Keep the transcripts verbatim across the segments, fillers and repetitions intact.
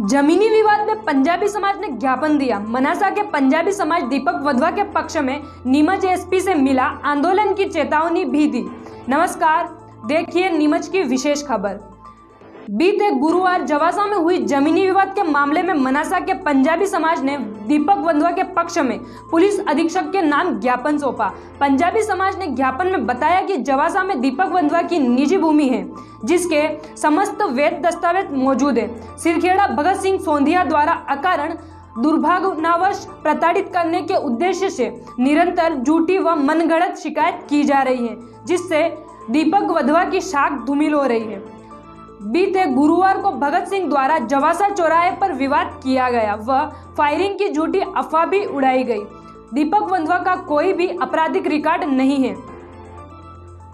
जमीनी विवाद में पंजाबी समाज ने ज्ञापन दिया। मनासा के पंजाबी समाज दीपक वधवा के पक्ष में नीमच एसपी से मिला, आंदोलन की चेतावनी भी दी। नमस्कार, देखिए नीमच की विशेष खबर। बीते गुरुवार जवासा में हुई जमीनी विवाद के मामले में मनासा के पंजाबी समाज ने दीपक वधवा के पक्ष में पुलिस अधीक्षक के नाम ज्ञापन सौंपा। पंजाबी समाज ने ज्ञापन में बताया कि जवासा में दीपक वधवा की निजी भूमि है जिसके समस्त वैध दस्तावेज मौजूद है। सिरखेड़ा भगत सिंह सोंधिया द्वारा अकारण दुर्भावनावश प्रताड़ित करने के उद्देश्य से निरंतर झूठी व मनगढ़ंत शिकायत की जा रही है, जिससे दीपक वधवा की शाख धूमिल हो रही है। बीते गुरुवार को भगत सिंह द्वारा जवासा चौराहे पर विवाद किया गया व फायरिंग की झूठी अफवाह भी उड़ाई गई। दीपक वधवा का कोई भी आपराधिक रिकॉर्ड नहीं है।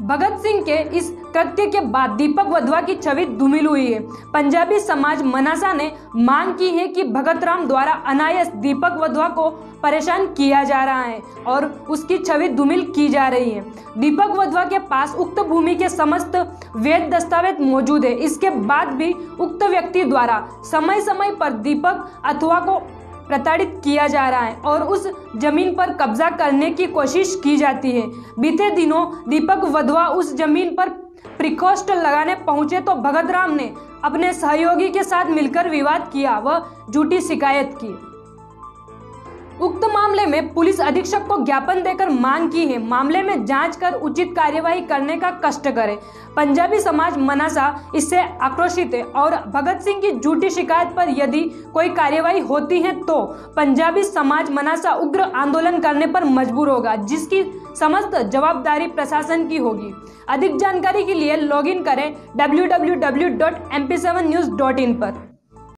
भगत सिंह के इस कृत्य के बाद दीपक वधवा की छवि धूमिल हुई है। पंजाबी समाज मनासा ने मांग की है कि भगत राम द्वारा अनायास दीपक वधवा को परेशान किया जा रहा है और उसकी छवि धूमिल की जा रही है। दीपक वधवा के पास उक्त भूमि के समस्त वैध दस्तावेज मौजूद है। इसके बाद भी उक्त व्यक्ति द्वारा समय समय पर दीपक अथवा को प्रताड़ित किया जा रहा है और उस जमीन पर कब्जा करने की कोशिश की जाती है। बीते दिनों दीपक वधवा उस जमीन पर प्रकोष्ठ लगाने पहुंचे तो भगत राम ने अपने सहयोगी के साथ मिलकर विवाद किया व झूठी शिकायत की। उक्त मामले में पुलिस अधीक्षक को ज्ञापन देकर मांग की है, मामले में जांच कर उचित कार्यवाही करने का कष्ट करे। पंजाबी समाज मनासा इससे आक्रोशित है और भगत सिंह की झूठी शिकायत पर यदि कोई कार्यवाही होती है तो पंजाबी समाज मनासा उग्र आंदोलन करने पर मजबूर होगा, जिसकी समस्त जवाबदारी प्रशासन की होगी। अधिक जानकारी के लिए लॉग इन करें W W W dot M P seven news dot in पर।